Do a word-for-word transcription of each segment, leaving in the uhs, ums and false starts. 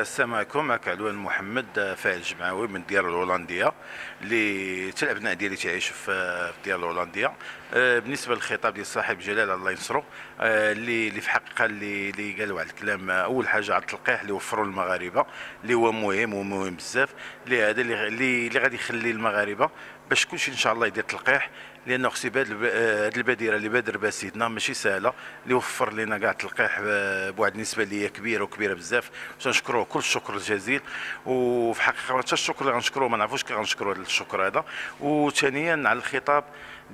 السلام عليكم. معك علوان محمد فاعل جمعوي من الديار الهولنديه اللي حتى الابناء ديالي تعيشوا في الديار الهولنديه. بالنسبه للخطاب ديال صاحب جلال الله ينصرو اللي اللي في الحقيقه اللي اللي قالوا على الكلام، اول حاجه على التلقيح اللي وفروا المغاربه اللي هو مهم ومهم بزاف، اللي هذا اللي اللي غادي يخلي المغاربه باش كلشي ان شاء الله يدير تلقيح، لانه خصي بهاد هاد البديره اللي بادر بها سيدنا ماشي سهله، اللي وفر لنا كاع التلقيح بواحد النسبه اللي هي كبيره وكبيره بزاف. تنشكروه كل الشكر الجزيل، وفي الحقيقه حتى الشكر اللي غنشكروه ما نعرفوش كي غنشكروا هذا الشكر هذا. وثانيا على الخطاب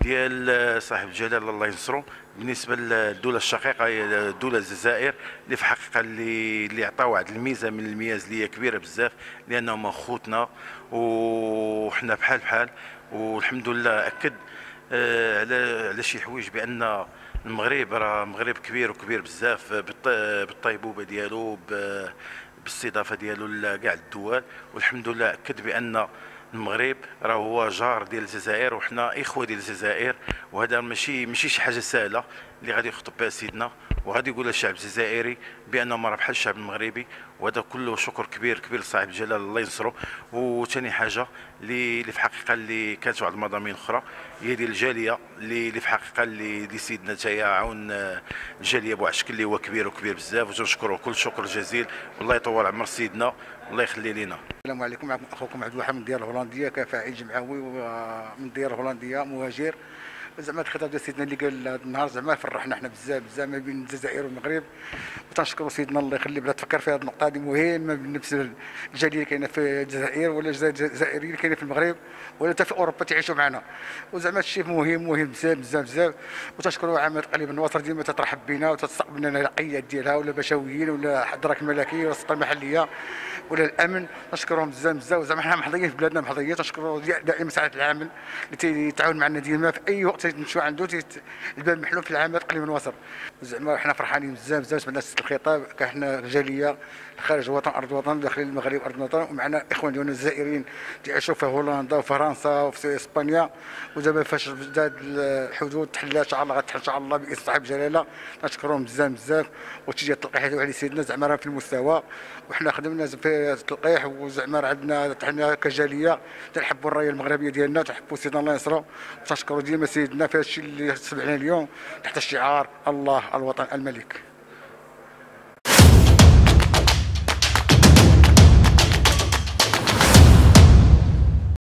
ديال صاحب الجلال الله ينصرو بالنسبه للدوله الشقيقه دوله الجزائر، اللي في الحقيقه اللي اللي عطاو واحد الميزه من المياز اللي هي كبيره بزاف، لانهم خوتنا وحنا بحال بحال. والحمد لله اكد على على شي حوايج بان المغرب راه مغرب كبير وكبير بزاف بالطيبوبه ديالو بالاستضافه ديالو لكاع الدول، والحمد لله اكد بان المغرب راه هو جار ديال الجزائر وحنا اخوه ديال الجزائر، وهذا ماشي ماشي شي حاجه سهله اللي غادي يخطب بها سيدنا وغادي يقول الشعب الجزائري بانه ما راه بحال الشعب المغربي، وهذا كله شكر كبير كبير لصاحب الجلال الله ينصرو. وثاني حاجه اللي في الحقيقه اللي كانت واحد المضامين اخرى هي ديال الجاليه اللي في الحقيقه اللي دي سيدنا تايا عاون الجاليه بواحد الشكل اللي هو كبير وكبير بزاف، وتنشكروه كل شكر جزيل. والله يطول عمر سيدنا والله يخلي لينا. السلام عليكم، معكم اخوكم عبد الواحد من الديار الهولنديه كفاعل جمعوي من الديار الهولنديه مهاجر. زعما الخطاب ديال سيدنا اللي قال هذا النهار زعما فرحنا حنا بزاف بزاف ما بين الجزائر والمغرب، وتنشكروا سيدنا الله يخليه بلا تفكر في هذه النقطه هذه مهمه بالنسبه للجاليه اللي كاينه في الجزائر ولا الجزائريين اللي كاينين في المغرب ولا حتى في اوروبا تعيشوا معنا، وزعما هذا الشيء مهم مهم بزاف بزاف بزاف. وتنشكروا عامه تقليب النواصر ديما تترحب بنا وتستقبلنا العقيات ديالها ولا بشويين ولا الحضره الملكيه ولا السلطه المحليه ولا الامن، نشكرهم بزاف بزاف. وزعما حنا محظيين في بلادنا محظيين، تنشكروا دائما ساعه العامل اللي تيتعاون معنا ديما في اي وقت تمشيو عنده البال محلول في العام تقليل من وصل. وزعما حنا فرحانين بزاف بزاف، سمعنا الخطاب كحنا جاليه خارج وطن ارض وطن داخل المغرب ارض وطن، ومعنا اخوان ديالنا الجزائريين تعيشوا في هولندا وفرنسا وفي اسبانيا. ودابا فاش بدات الحدود تحل ان شاء الله غتحل ان شاء الله باذن صاحب جلاله، نشكرهم بزاف بزاف. وتجي التلقيح على سيدنا زعما راه في المستوى، وحنا خدمنا في التلقيح وزعما راه عندنا حنا كجاليه تنحبوا الرايه المغربيه ديالنا تنحبوا سيدنا الله ينصرو، وتنشكروا ديما سيدنا في هذا الشيء اللي سمعنا اليوم تحت الشعار الله الوطن الملك.